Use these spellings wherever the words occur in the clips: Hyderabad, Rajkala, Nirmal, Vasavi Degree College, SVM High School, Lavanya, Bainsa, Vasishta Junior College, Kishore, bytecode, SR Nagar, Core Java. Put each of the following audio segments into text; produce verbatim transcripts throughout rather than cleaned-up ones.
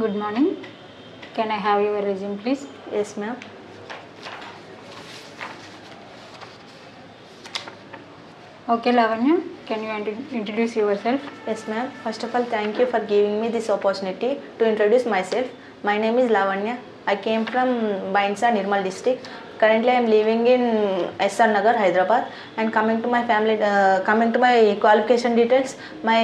Good morning. Can I have your resume, please? Yes, ma'am. Okay, Lavanya, can you introduce yourself? Yes, ma'am. First of all, thank you for giving me this opportunity to introduce myself. My name is Lavanya. I came from Bainsa, Nirmal district. Currently, I am living in S R Nagar, Hyderabad. And coming to my family, uh, coming to my qualification details, my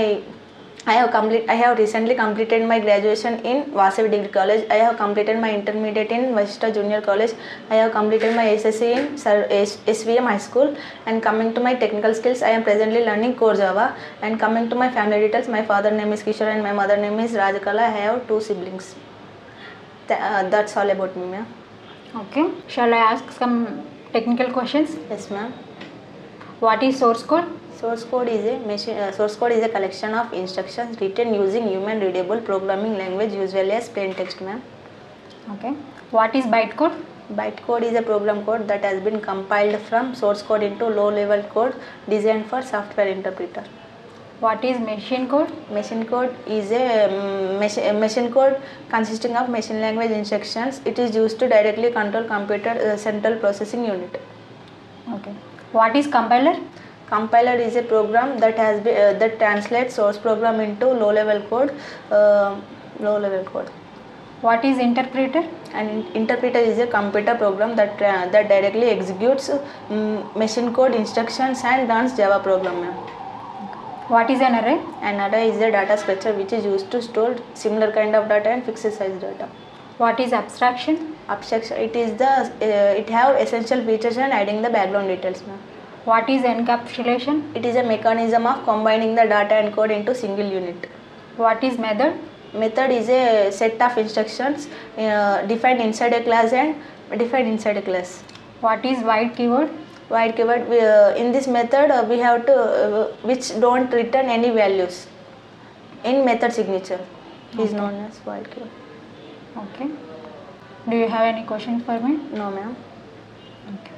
I have complete. I have recently completed my graduation in Vasavi Degree College. I have completed my intermediate in Vasishta Junior College. I have completed my S S C in S V M High School. And coming to my technical skills, I am presently learning Core Java. And coming to my family details, my father name is Kishore and my mother name is Rajkala. I have two siblings. Th uh, that's all about me, ma'am. Okay. Shall I ask some technical questions? Yes, ma'am. What is source code? Source code is a machine, uh, source code is a collection of instructions written using human readable programming language, usually as plain text, ma'am. Okay. What is bytecode? Bytecode is a program code that has been compiled from source code into low-level code designed for software interpreter. What is machine code? Machine code is a um, machine, machine code consisting of machine language instructions. It is used to directly control computer uh, central processing unit. Okay. What is compiler? Compiler is a program that has been, uh, that translates source program into low-level code. Uh, low-level code. What is interpreter? An interpreter is a computer program that uh, that directly executes um, machine code instructions and runs Java program. What is an array? An array is a data structure which is used to store similar kind of data and fixed size data. What is abstraction? Abstraction. It is the uh, it have essential features and adding the background details. What is encapsulation? It is a mechanism of combining the data and code into single unit. What is method? Method is a set of instructions uh, defined inside a class and defined inside a class. What is void keyword? Void keyword. We, uh, in this method, uh, we have to uh, which don't return any values. In method signature, okay. Is known as void keyword. Okay. Do you have any questions for me? No, ma'am. Okay.